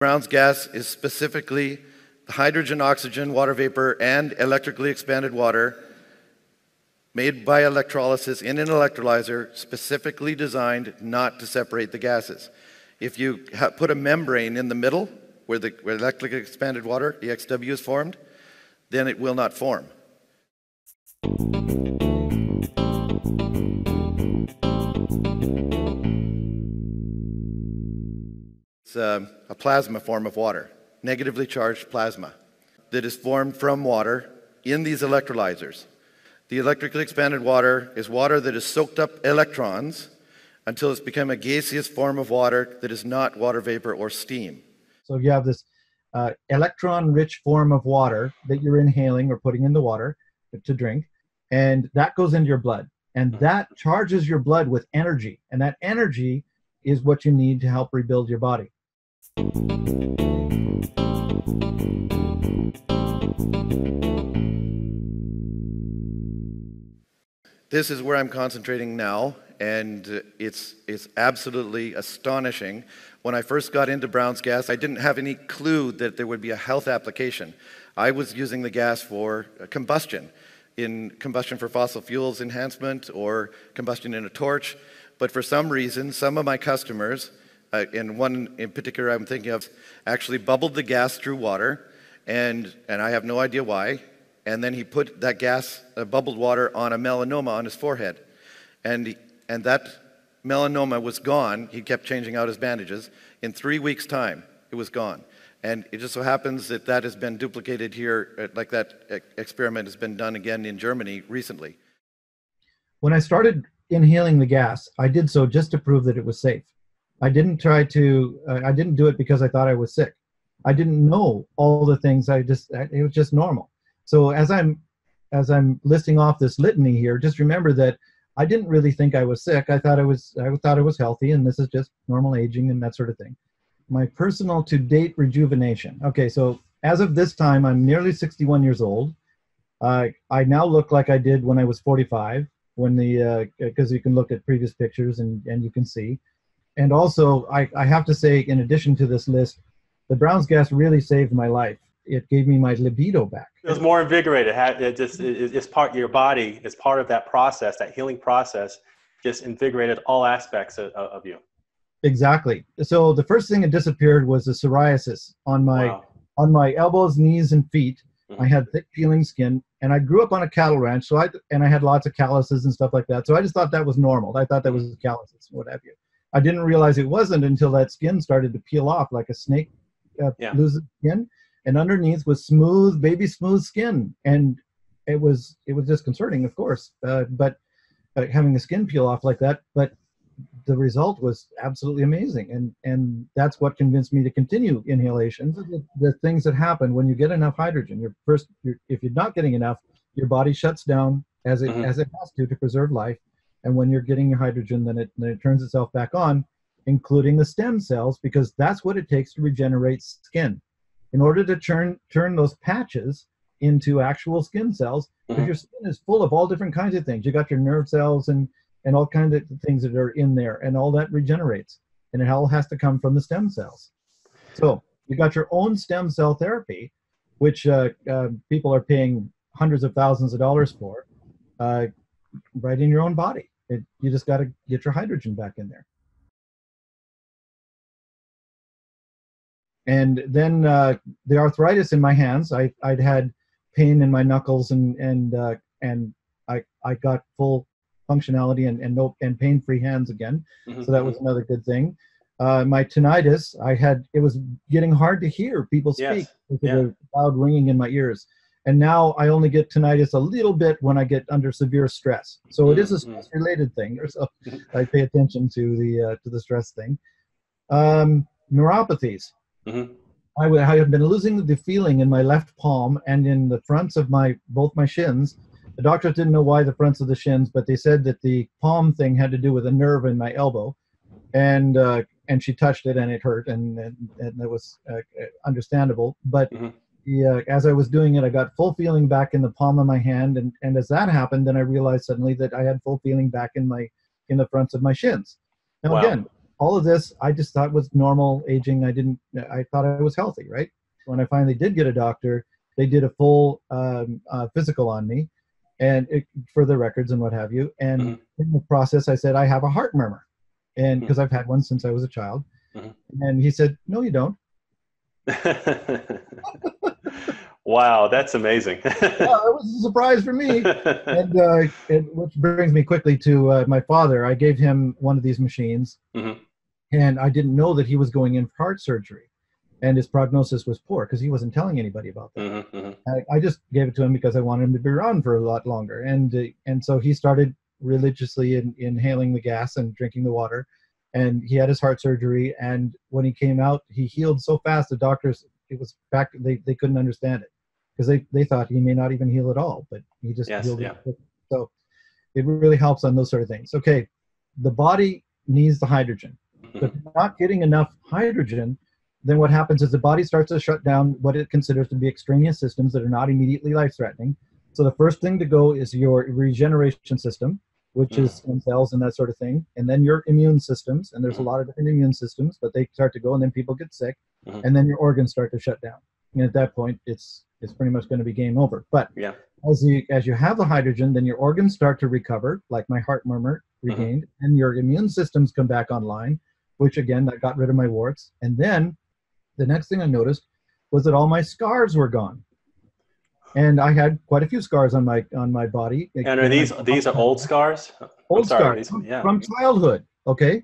Brown's gas is specifically hydrogen, oxygen, water vapor, and electrically expanded water made by electrolysis in an electrolyzer specifically designed not to separate the gases. If you put a membrane in the middle where the electrically expanded water, the EXW, is formed, then it will not form. It's a plasma form of water, negatively charged plasma, that is formed from water in these electrolyzers. The electrically expanded water is water that has soaked up electrons until it's become a gaseous form of water that is not water vapor or steam. So you have this electron-rich form of water that you're inhaling or putting in the water to drink, and that goes into your blood. And that charges your blood with energy, and that energy is what you need to help rebuild your body. This is where I'm concentrating now, and it's absolutely astonishing. When I first got into Brown's gas, I didn't have any clue that there would be a health application. I was using the gas for combustion, in combustion for fossil fuels enhancement or combustion in a torch. But for some reason, some of my customers, and one in particular I'm thinking of, actually bubbled the gas through water, and I have no idea why. And then he put that gas, bubbled water, on a melanoma on his forehead. And that melanoma was gone. He kept changing out his bandages. In 3 weeks' time, it was gone. And it just so happens that that has been duplicated here, like that experiment has been done again in Germany recently. When I started inhaling the gas, I did so just to prove that it was safe. I didn't do it because I thought I was sick. I didn't know all the things. It was just normal. So as I'm listing off this litany here, just remember that I didn't really think I was sick. I thought I was healthy, and this is just normal aging and that sort of thing. My personal to-date rejuvenation. Okay, so as of this time, I'm nearly 61 years old. I now look like I did when I was 45, when because you can look at previous pictures and you can see. And also, I have to say, in addition to this list, the Brown's gas really saved my life. It gave me my libido back. It was more invigorated. It's part of your body. It's part of that process, that healing process, just invigorated all aspects of you. Exactly. So the first thing that disappeared was the psoriasis on my elbows, knees, and feet. Mm-hmm. I had thick peeling skin, and I grew up on a cattle ranch, so I had lots of calluses and stuff like that. So I just thought that was normal. I thought that was calluses, what have you. I didn't realize it wasn't until that skin started to peel off like a snake loses skin. And underneath was smooth, baby smooth skin, and it was disconcerting, of course. But having a skin peel off like that, but the result was absolutely amazing, and that's what convinced me to continue inhalation. The things that happen when you get enough hydrogen. If you're not getting enough, your body shuts down as it has to preserve life, and when you're getting your hydrogen, then it turns itself back on, including the stem cells, because that's what it takes to regenerate skin. In order to turn those patches into actual skin cells, because your skin is full of all different kinds of things. You got your nerve cells and all kinds of things that are in there, and all that regenerates. And it all has to come from the stem cells. So you got your own stem cell therapy, which people are paying hundreds of thousands of dollars for, right in your own body. You just got to get your hydrogen back in there. And then the arthritis in my hands. I'd had pain in my knuckles, and I got full functionality and pain-free hands again. Mm-hmm. So that was another good thing. My tinnitus, it was getting hard to hear people speak because of loud ringing in my ears. And now I only get tinnitus a little bit when I get under severe stress. So it is a stress-related thing. So I pay attention to the stress thing. Neuropathies. Mm-hmm. I have been losing the feeling in my left palm and in the fronts of both my shins. The doctors didn't know why the fronts of the shins, but they said that the palm thing had to do with a nerve in my elbow, and she touched it and it hurt, and that was understandable. But as I was doing it, I got full feeling back in the palm of my hand, and as that happened, then I realized suddenly that I had full feeling back in the fronts of my shins. Now, wow. Again, all of this I just thought was normal aging. I thought I was healthy, right? When I finally did get a doctor, they did a full physical on me, and for the records and what have you. And in the process, I said, I have a heart murmur, and because I've had one since I was a child. And he said, no, you don't. Wow, that's amazing. Well, it was a surprise for me. And which brings me quickly to my father. I gave him one of these machines, and I didn't know that he was going in for heart surgery, and his prognosis was poor because he wasn't telling anybody about that. I just gave it to him because I wanted him to be around for a lot longer, and so he started religiously inhaling the gas and drinking the water, and he had his heart surgery. And when he came out, he healed so fast the doctors, it was back, they couldn't understand it, because they thought he may not even heal at all, but he just healed. So it really helps on those sort of things. Okay, the body needs the hydrogen. But if you're not getting enough hydrogen, then what happens is the body starts to shut down what it considers to be extraneous systems that are not immediately life-threatening. So the first thing to go is your regeneration system, which is stem cells and that sort of thing, and then your immune systems, and there's a lot of different immune systems, but they start to go, and then people get sick, and then your organs start to shut down. And at that point, it's pretty much going to be game over. But as you have the hydrogen, then your organs start to recover, like my heart murmur regained, and your immune systems come back online, which again, that got rid of my warts. And then the next thing I noticed was that all my scars were gone. And I had quite a few scars on my body. And are these are old scars? From childhood, okay?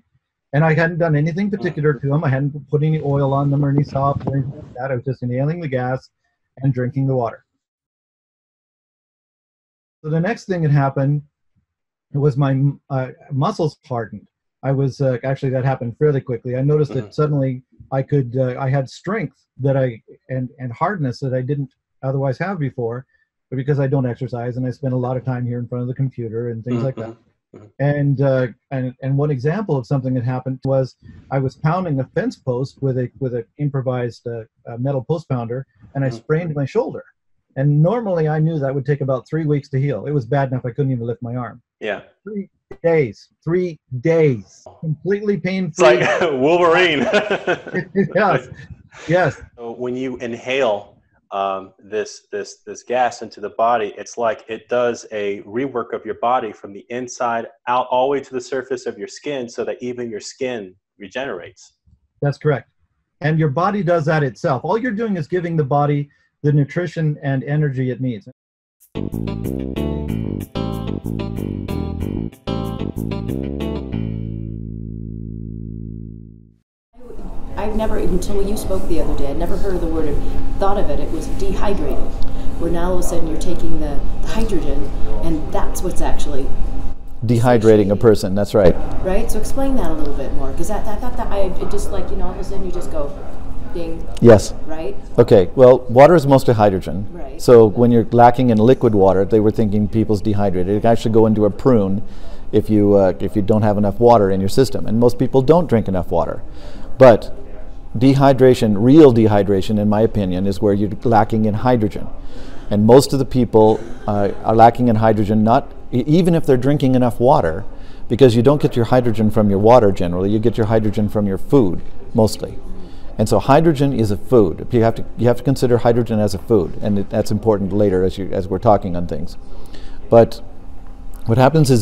And I hadn't done anything particular to them. I hadn't put any oil on them or any salve or anything like that. I was just inhaling the gas and drinking the water. So the next thing that happened was my muscles hardened. I was actually, that happened fairly quickly. I noticed that suddenly I could I had strength that and hardness that I didn't otherwise have before, but because I don't exercise and I spend a lot of time here in front of the computer and things like that. And one example of something that happened was I was pounding a fence post with an improvised metal post pounder, and I sprained my shoulder. And normally I knew that would take about 3 weeks to heal. It was bad enough I couldn't even lift my arm. Yeah. 3 days. 3 days. Completely pain-free. It's like Wolverine. Yes. Yes. So when you inhale this gas into the body, it's like it does a rework of your body from the inside out all the way to the surface of your skin, so that even your skin regenerates. That's correct. And your body does that itself. All you're doing is giving the body the nutrition and energy it needs. I've never, until you spoke the other day, I'd never heard of the word or thought of it. It was dehydrated, where now all of a sudden you're taking the hydrogen, and that's what's actually dehydrating a person. That's right. Right? So explain that a little bit more, because I thought that it just, like, you know, all of a sudden you just go ding. Yes. Right? Okay. Well, water is mostly hydrogen. Right. So when you're lacking in liquid water, they were thinking people's dehydrated. It can actually go into a prune if you don't have enough water in your system, and most people don't drink enough water. But dehydration, real dehydration, in my opinion, is where you're lacking in hydrogen. And most of the people are lacking in hydrogen, not even if they're drinking enough water, because you don't get your hydrogen from your water generally. You get your hydrogen from your food, mostly. And so hydrogen is a food. You have to consider hydrogen as a food, and that's important later as we're talking on things. But what happens is,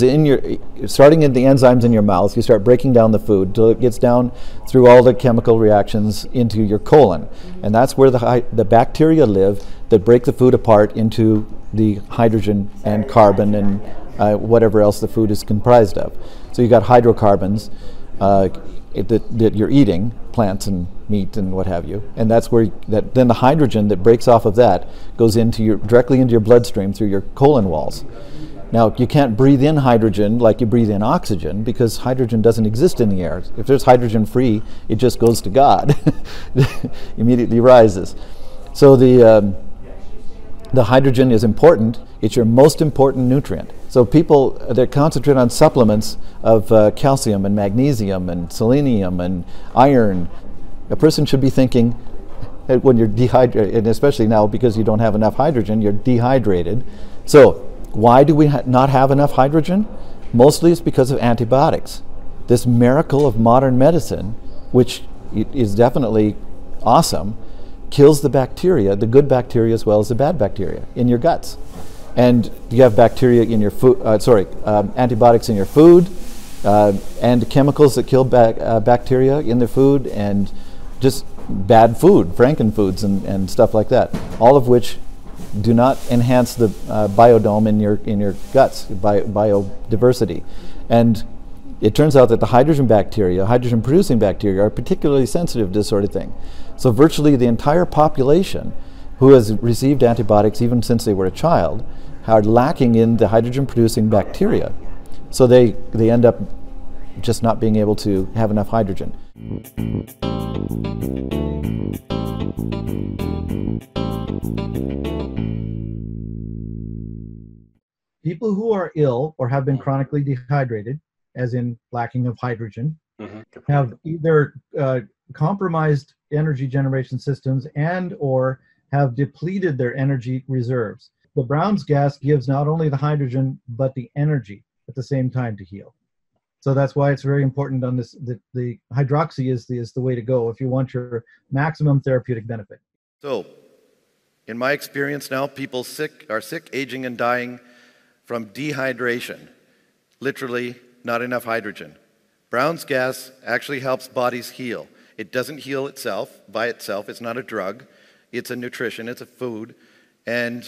starting in the enzymes in your mouth, you start breaking down the food till it gets down through all the chemical reactions into your colon. And that's where the bacteria live that break the food apart into the hydrogen and carbon and whatever else the food is comprised of. So you've got hydrocarbons that you're eating, plants and meat and what have you, and that's where then the hydrogen that breaks off of that goes directly into your bloodstream through your colon walls. Now, you can't breathe in hydrogen like you breathe in oxygen, because hydrogen doesn't exist in the air. If there's hydrogen free, it just goes to God. Immediately rises. So the hydrogen is important. It's your most important nutrient. So people, they concentrate on supplements of calcium and magnesium and selenium and iron. A person should be thinking, when you're dehydrated, and especially now because you don't have enough hydrogen, you're dehydrated. So why do we not have enough hydrogen? Mostly it's because of antibiotics. This miracle of modern medicine, which is definitely awesome, kills the bacteria, the good bacteria as well as the bad bacteria in your guts. And you have bacteria in your food, antibiotics in your food, and chemicals that kill bacteria in the food, and just bad food, frankenfoods and stuff like that, all of which do not enhance the biodome in your guts, biodiversity. And it turns out that the hydrogen bacteria, hydrogen-producing bacteria, are particularly sensitive to this sort of thing. So virtually the entire population who has received antibiotics even since they were a child are lacking in the hydrogen-producing bacteria. So they end up just not being able to have enough hydrogen. People who are ill or have been chronically dehydrated, as in lacking of hydrogen, have either compromised energy generation systems and or have depleted their energy reserves. The Brown's gas gives not only the hydrogen, but the energy at the same time to heal. So that's why it's very important on this, that the hydroxy is the way to go if you want your maximum therapeutic benefit. So in my experience now, people are sick, aging and dying from dehydration, literally not enough hydrogen. Brown's gas actually helps bodies heal. It doesn't heal itself by itself. It's not a drug. It's a nutrition. It's a food. And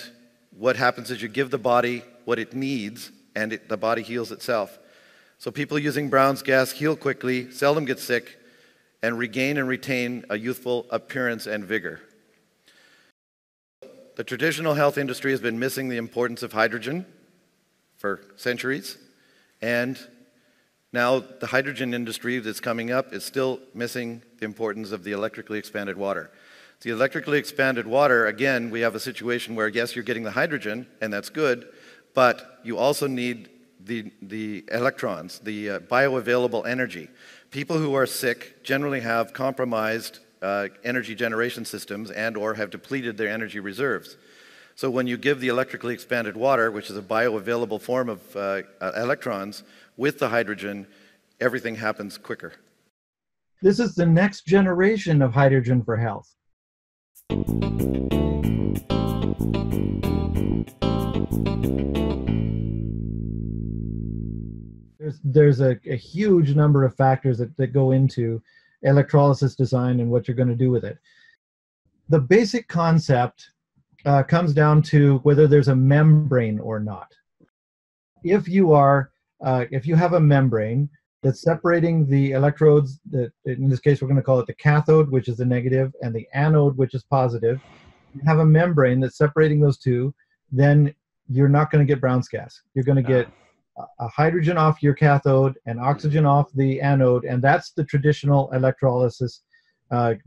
what happens is you give the body what it needs, and the body heals itself. So people using Brown's gas heal quickly, seldom get sick, and regain and retain a youthful appearance and vigor. The traditional health industry has been missing the importance of hydrogen for centuries, and now the hydrogen industry that's coming up is still missing the importance of the electrically expanded water. The electrically expanded water, again, we have a situation where, yes, you're getting the hydrogen, and that's good, but you also need the electrons, the bioavailable energy. People who are sick generally have compromised energy generation systems and or have depleted their energy reserves. So when you give the electrically expanded water, which is a bioavailable form of electrons, with the hydrogen, everything happens quicker. This is the next generation of hydrogen for health. There's a huge number of factors that go into electrolysis design and what you're going to do with it. The basic concept comes down to whether there's a membrane or not. If you have a membrane that's separating the electrodes, in this case we're going to call it the cathode, which is the negative, and the anode, which is positive, you have a membrane that's separating those two, then you're not going to get Brown's gas. You're going to get a hydrogen off your cathode and oxygen off the anode, and that's the traditional electrolysis,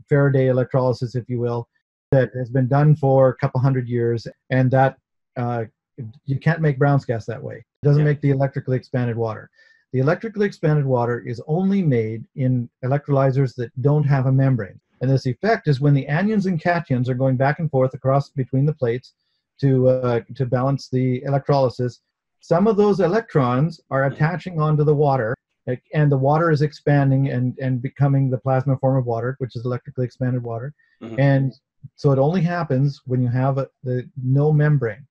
Faraday electrolysis, if you will, that has been done for a couple hundred years, and that you can't make Brown's gas that way. It doesn't make the electrically expanded water. The electrically expanded water is only made in electrolyzers that don't have a membrane. And this effect is when the anions and cations are going back and forth across between the plates to balance the electrolysis, some of those electrons are attaching onto the water, and the water is expanding and becoming the plasma form of water, which is electrically expanded water. And so it only happens when you have no membrane.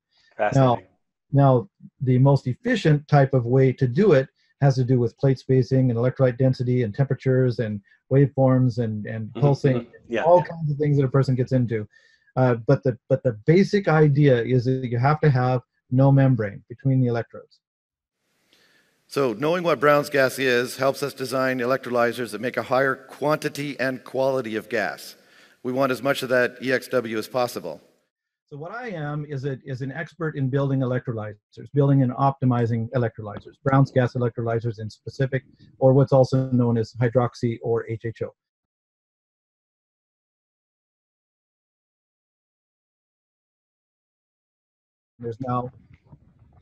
Now, the most efficient type of way to do it has to do with plate spacing and electrolyte density and temperatures and waveforms and pulsing, all kinds of things that a person gets into. But the basic idea is that you have to have no membrane between the electrodes. So knowing what Brown's gas is helps us design electrolyzers that make a higher quantity and quality of gas. We want as much of that EXW as possible. So what I am is an expert in building electrolyzers, building and optimizing electrolyzers, Brown's gas electrolyzers in specific, or what's also known as hydroxy or HHO. There's now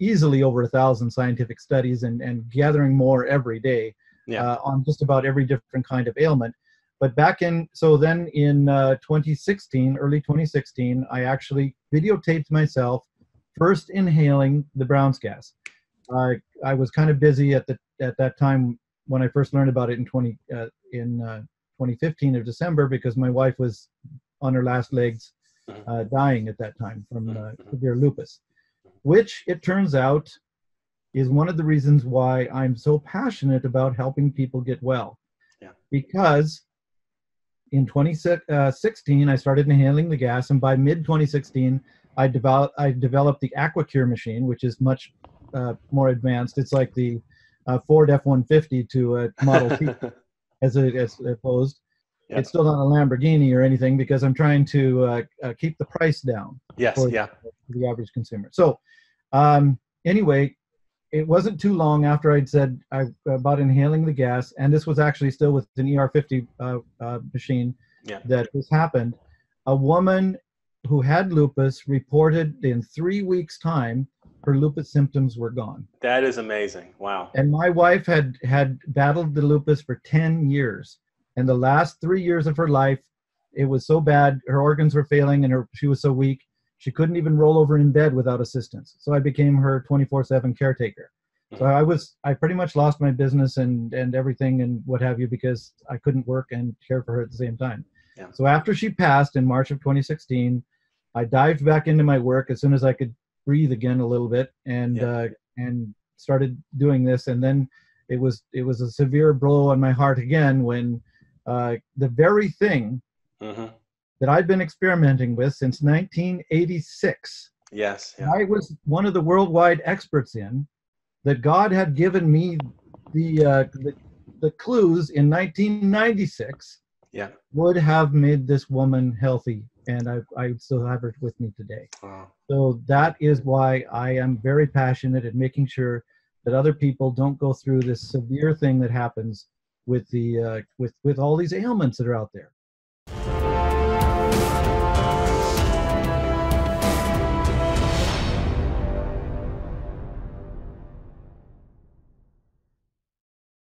easily over 1,000 scientific studies and gathering more every day on just about every different kind of ailment. But back in, so then in 2016, early 2016, I actually videotaped myself first inhaling the Brown's gas. I was kind of busy at that time when I first learned about it in 2015 of December, because my wife was on her last legs, dying at that time from severe lupus, which it turns out is one of the reasons why I'm so passionate about helping people get well. Yeah. Because in 2016, I started inhaling the gas, and by mid-2016, I developed the AquaCure machine, which is much more advanced. It's like the Ford F-150 to a Model T, as opposed. Yeah. It's still not a Lamborghini or anything, because I'm trying to keep the price down. Yes, for the average consumer. So anyway, it wasn't too long after I'd said about inhaling the gas, and this was actually still with an ER50 machine, yeah, that this happened. A woman who had lupus reported in 3 weeks' time her lupus symptoms were gone. That is amazing. Wow. And my wife had battled the lupus for 10 years. And the last 3 years of her life, it was so bad, her organs were failing, and she was so weak, she couldn't even roll over in bed without assistance. So I became her 24/7 caretaker. So I pretty much lost my business and everything and what have you, because I couldn't work and care for her at the same time. Yeah. So after she passed in March of 2016, I dived back into my work as soon as I could breathe again a little bit, and yeah, and started doing this. And then it was a severe blow on my heart again when the very thing that I've been experimenting with since 1986. Yes. Yeah. I was one of the worldwide experts in that. God had given me the clues in 1996. Yeah. Would have made this woman healthy, and I still have her with me today. Wow. So that is why I am very passionate at making sure that other people don't go through this severe thing that happens with all these ailments that are out there.